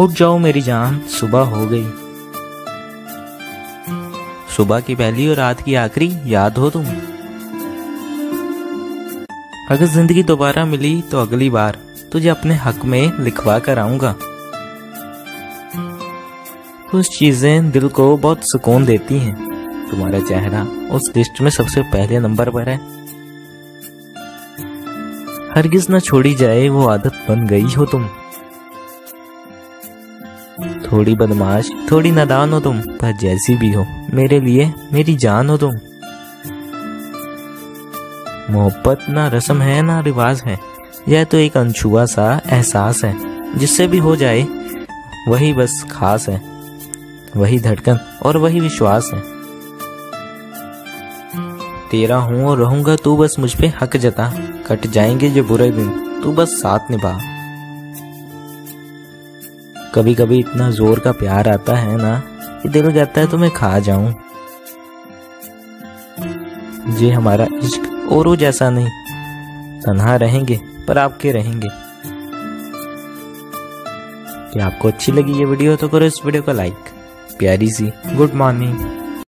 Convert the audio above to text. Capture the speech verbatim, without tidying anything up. उठ जाओ मेरी जान, सुबह हो गई। सुबह की पहली और रात की आखिरी याद हो तुम। अगर जिंदगी दोबारा मिली तो अगली बार तुझे अपने हक में लिखवा कर आऊंगा। कुछ चीजें दिल को बहुत सुकून देती हैं। तुम्हारा चेहरा उस लिस्ट में सबसे पहले नंबर पर है। हरगिज ना छोड़ी जाए वो आदत बन गई हो तुम। थोड़ी बदमाश थोड़ी नादान हो तुम, पर जैसी भी हो मेरे लिए मेरी जान हो तुम। मोहब्बत ना रस्म है ना रिवाज है, यह तो एक अनछुआ सा एहसास है। जिससे भी हो जाए वही बस खास है, वही धड़कन और वही विश्वास है। तेरा हूं और रहूंगा, तू बस मुझ पे हक जता। कट जाएंगे जो बुरे दिन, तू बस साथ निभा। कभी कभी इतना जोर का प्यार आता है ना कि दिल कहता है तुम्हें खा जाऊं। ये हमारा इश्क औरों जैसा नहीं, तन्हा रहेंगे पर आपके रहेंगे। कि आपको अच्छी लगी ये वीडियो तो करो इस वीडियो को लाइक। प्यारी सी गुड मॉर्निंग।